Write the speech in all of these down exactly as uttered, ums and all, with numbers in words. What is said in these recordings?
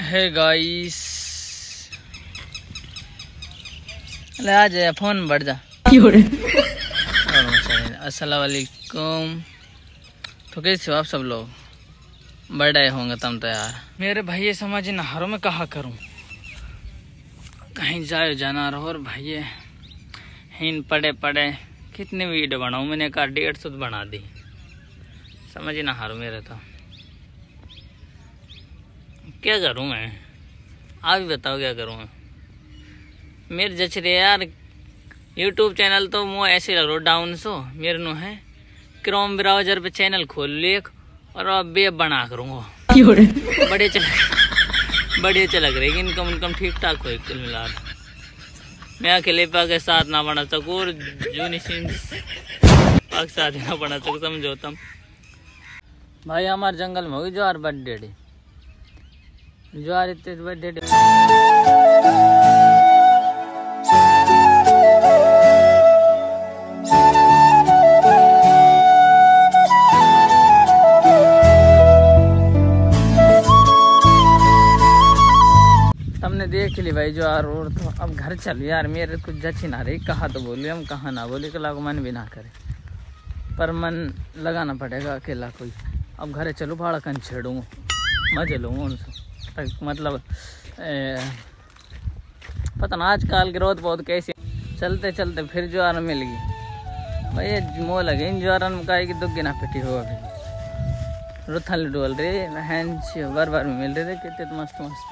है गाइस ले आ जाए फोन बढ़ जा। अस्सलाम वालेकुम, तो कैसे हो आप सब लोग? बड़े होंगे तुम तो यार मेरे भैया, समझ नहारों में कहा करूं कहीं जाओ जाना रहो। और भैया हिन पड़े पड़े कितने वीडियो बनाऊं, मैंने कहा डेढ़ सौ बना दी, समझ नहारों मेरे तो क्या करूं मैं? आप ही बताओ क्या करूं मैं? मेरे जच रहे यार यूट्यूब चैनल तो मुँह ऐसे लग रो डाउन सो मेरे नो है। क्रोम ब्राउजर पे चैनल खोल लेख और अब भी अब बना करूँगा। बढ़िया चल बढ़िया चलक रही, इनकम उनकम ठीक ठाक हो कुल मिला। मैं अकेले पा के साथ ना बना सकूँ और जूनी पाक साथ ना बना सकूँ, समझो तुम। भाई हमारे जंगल में होगी ज्वार बर्थडे, ज्वार इतने बर्थडे देख ली भाई जो यार। और तो अब घर चल यार, मेरे कुछ जच ना रही, कहाँ तो बोले हम कहाँ ना बोले, अकेला को मन भी ना करे पर मन लगाना पड़ेगा अकेला कोई। अब घर चलो भाड़ा कन छेड़ूंगा मजे लूँगा उनसे, मतलब ए, पता ना आजकल ग्रोथ बहुत कैसी। चलते चलते फिर ज्वार मिल गई भाई, मोह लगे इन ज्वार में कहा कि दुख गिना पिटी हो अभी रुथल डोल रही है बार बार में मिल रहे थे कितने तो मस्त मस्त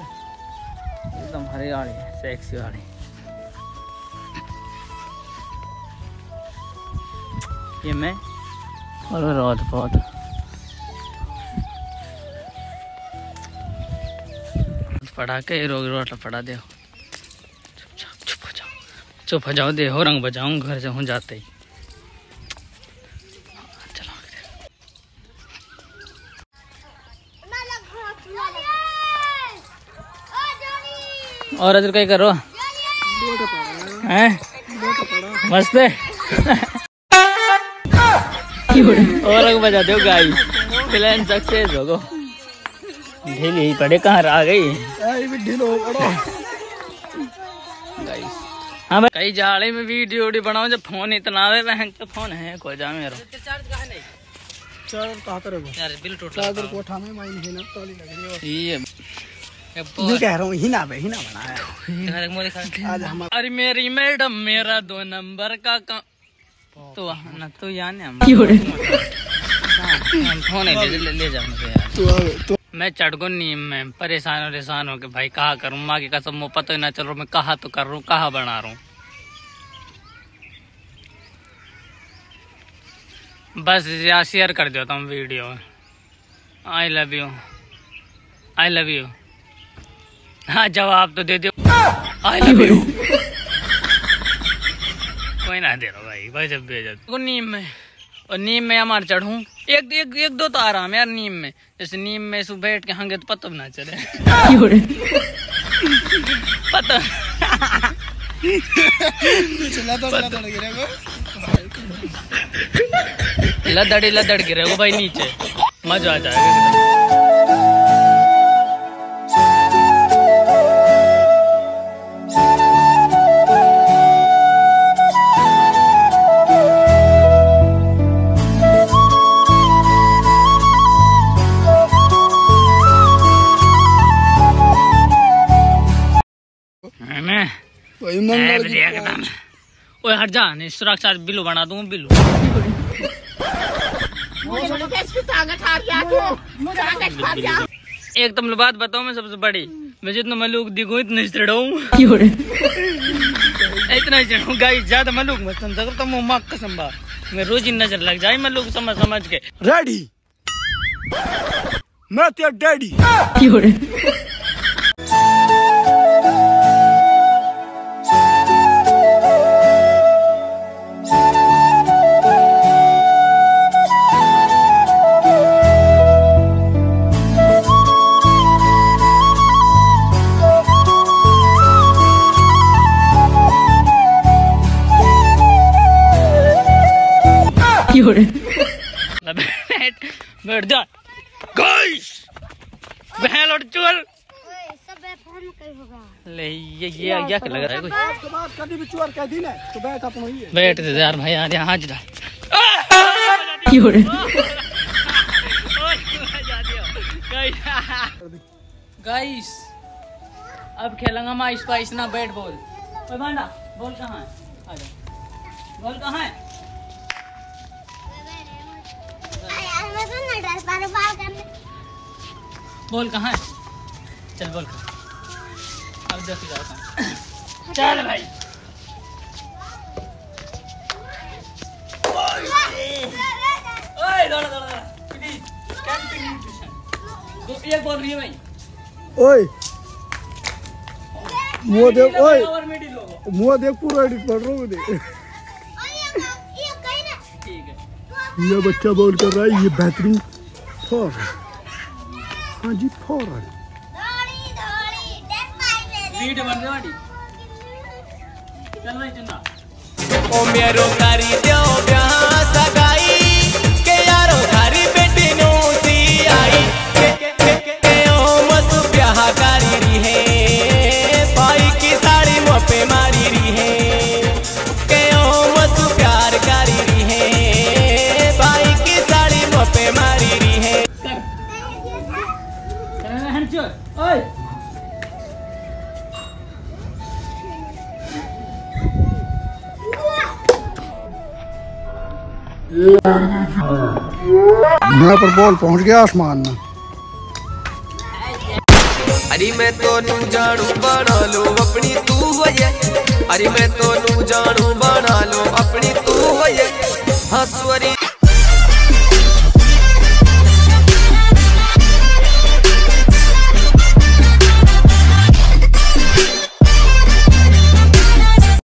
एकदम हरियाली सेक्सी वाली। ये मैं और रोड बहुत पढ़ा के रोग रोट पढ़ा दे, चुप हो जाओ चुप हो जाओ दे हो रंग बजाऊं घर से हूँ जाते ही। और अदर क्या करो हैं मस्त है और अगर बजा दो गाई प्लान सक्सेस होगो। ढील ही पड़े कहाँ आ गई गाइस। हाँ कई जाड़े में वीडियो वीडियो बनाओ जब फोन इतना आवे वह तो फोन है को जा मेरा चार्ज कहाँ पर है यार, बिल टोटल चार्जर को उठा में माइन है ना तोली लग रही है। मैं कह रहा हूँ हिना पे हिना बनाया। आज हम अरे मेरी मैडम मेरा दो नंबर का काम तो ना तो यहाँ ने हम फोन ले ले, ले जाऊँ यार तो, मैं चढ़गो नहीं, मैं परेशान परेशान हो के भाई कहाँ करूँ माँ की कसम, मुँह पता ही ना चल रहा मैं कहाँ तो कर रहा हूँ कहाँ बना रहा हूँ। बस यहाँ शेयर कर देता हूँ video. I love you I love you, हाँ जवाब तो दे दो आई लव यू। कोई ना दे रहा भाई भाई जब भेजा तो नीम में और नीम में हमारे चढ़ूँ एक, एक एक दो तो आराम यार नीम में, जैसे नीम में सु बैठ के हंगे तो पता भी ना चले पता लदड़ी लदड़ गिरे वो भाई नीचे मजा आ जाएगा। ओए हट जा नहीं सुरक्षा बिल्लू बना दूंगा बिल्लू एक तुम लोग बात बताओ, मैं सबसे बड़ी मैं जितना मलूक दिखूँ इतना चिड़ाऊँ इतना चिड़ाऊँ गाइस, ज्यादा मलूक मत समझ सकता तो मुँह माक का संभा मैं रोज ही नजर लग जाए मलूक समझ समझ के। रेडी मैं तेरा डैडी बैठ जा गाइस। ले ये ये क्या लग रहा है कुछ आज के बाद कभी भी चोर कह दिन है तो बैठ अपन ही है बैठ दे यार भाई यार यहां जा क्यों रे गाइस अब खेलेंगे माई स्पाइस ना बैट बॉल। ओए भांडा बॉल कहां है? आ जा बॉल कहां है? बॉल कहां है? चल बॉल अब देख जाओ चल भाई ओए दौड़ा दौड़ा प्लीज कैंपिंग न्यूट्रिशन दो एक बॉल रही है भाई ओए मुंह देख ओए मुंह देख पूरा एडिट कर रहा हूं देख ये कहीं ना ठीक है ये बच्चा बॉल कर रहा है ये बेहतरीन फोर हाँ जी फोर रीड बन रहा है चल भाई चुना ओ मेरो तारी दो ब्याह सगाई के यारो थारी बेटी नो सी आई के के के के, के ओ मस ब्याह करी री है भाई की साड़ी मो पे मारी री है के ओ मस प्यार करी री है भाई की साड़ी मो पे मारी री है कर ओए मैं पर बॉल पहुंच गया आसमान में। अरे मैं तो नू जानू बना लो अपनी तू होये अरे मैं तो नू जानू बना लो अपनी तू होये हसवरी।